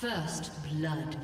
First blood.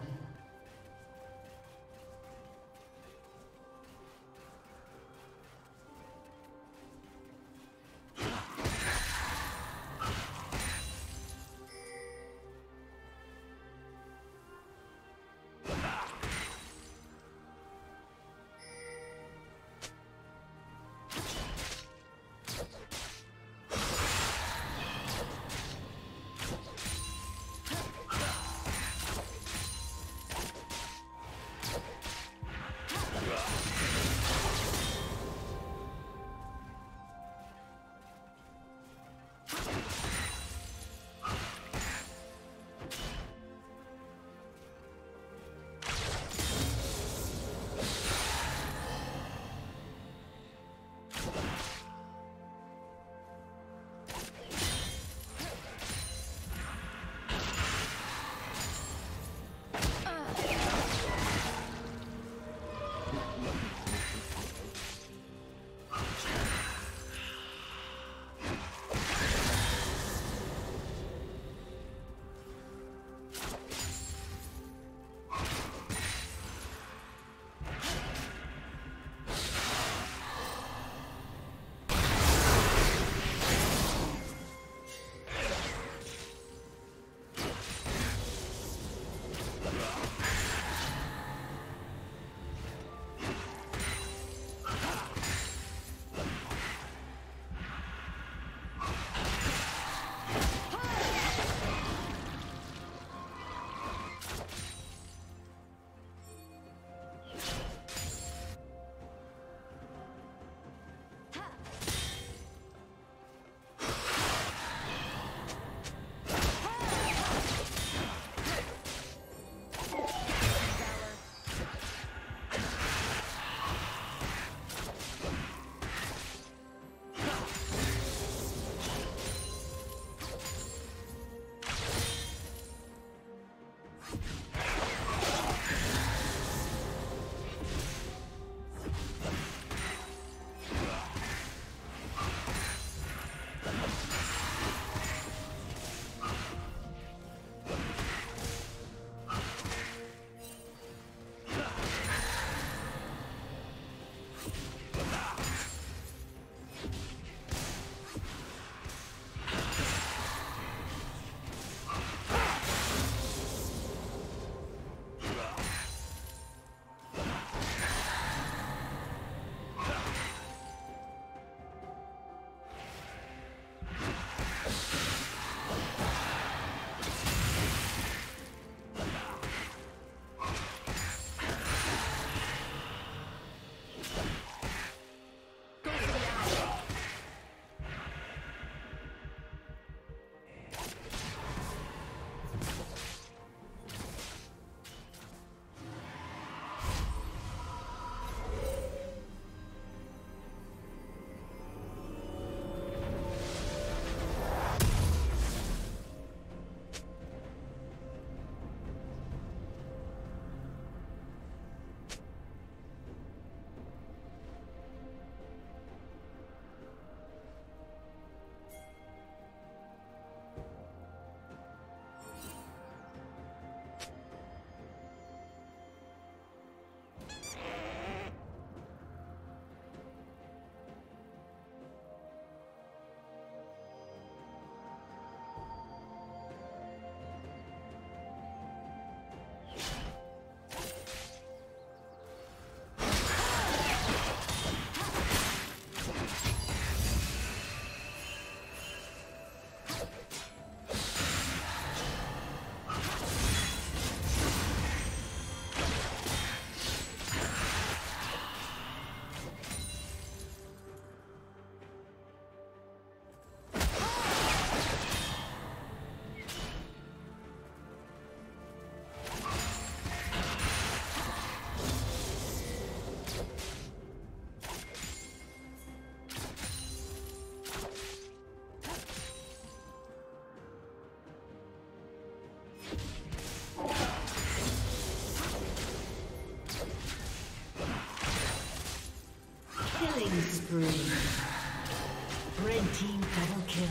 Spree. Red team double kill.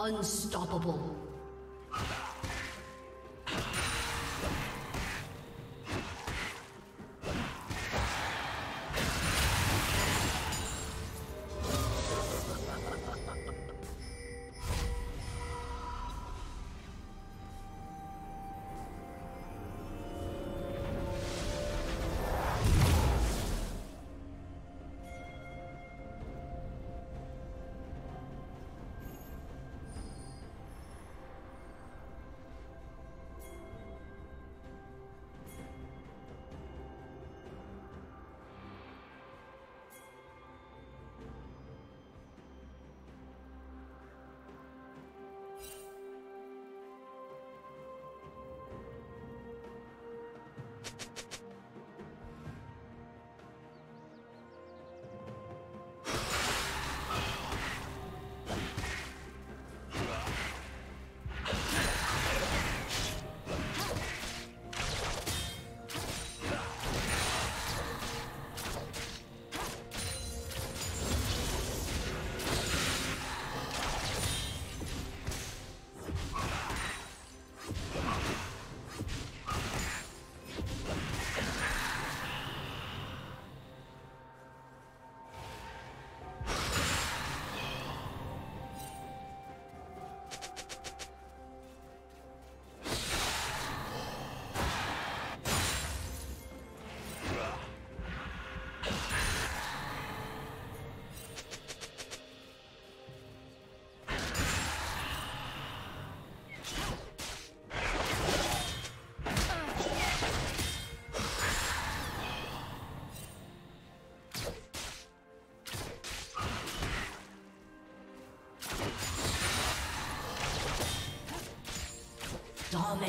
Unstoppable.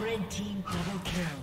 Red team double kill.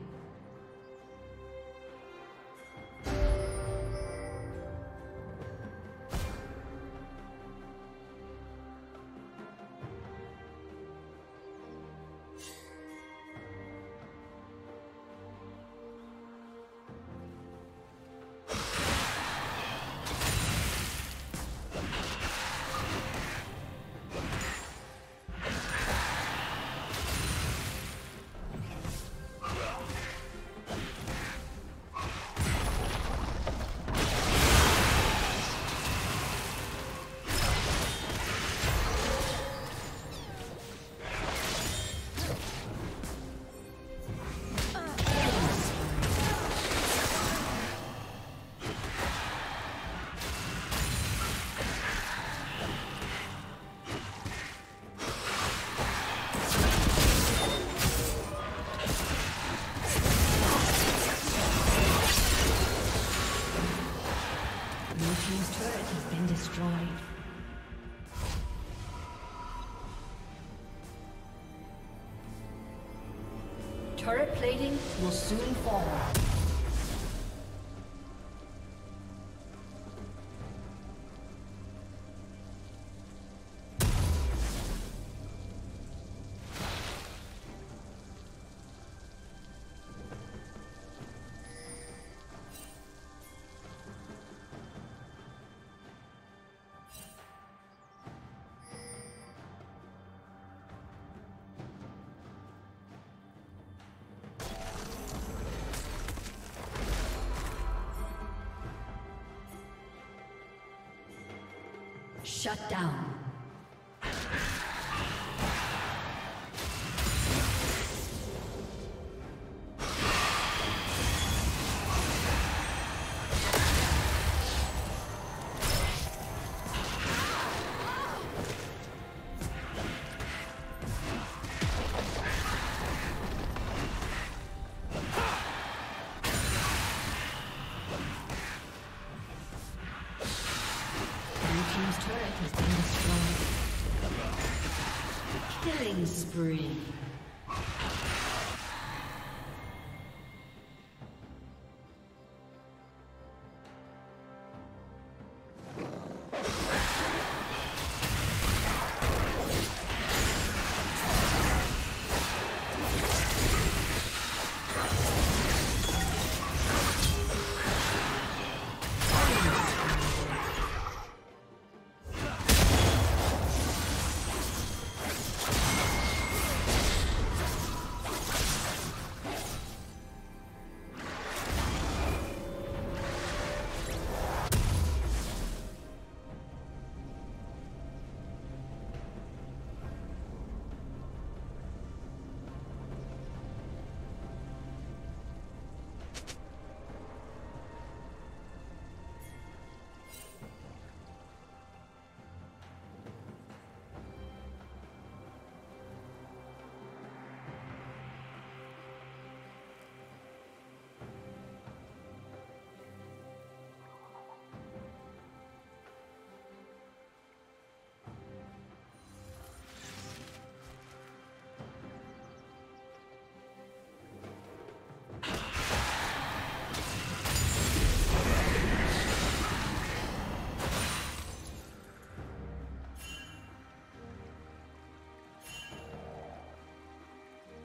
Turret plating will soon fall. Shut down. Spree.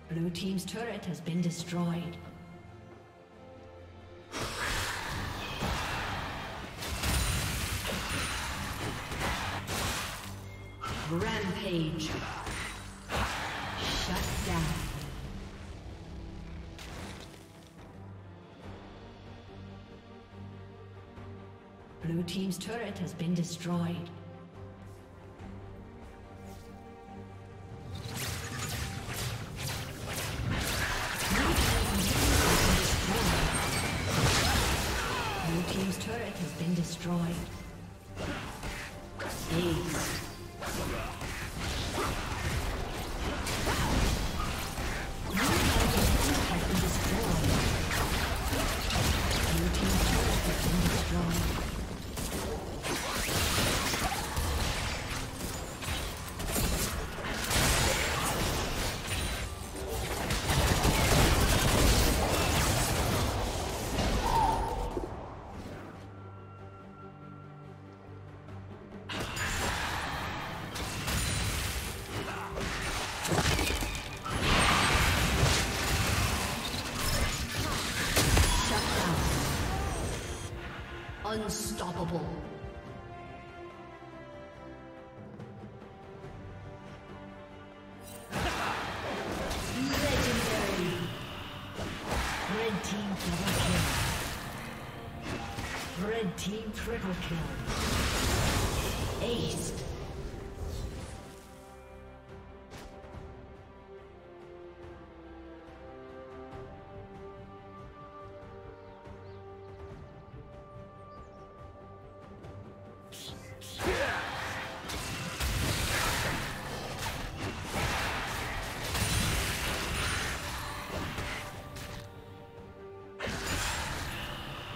Blue team's turret has been destroyed. Rampage. Shut down. Blue team's turret has been destroyed. Your team's turret has been destroyed. unstoppable. Legendary. Red team double kill. Red team triple kill. Ace.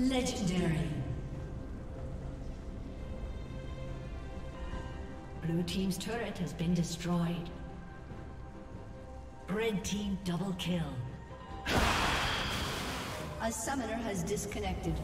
Legendary. Blue team's turret has been destroyed. Red team double kill. A summoner has disconnected.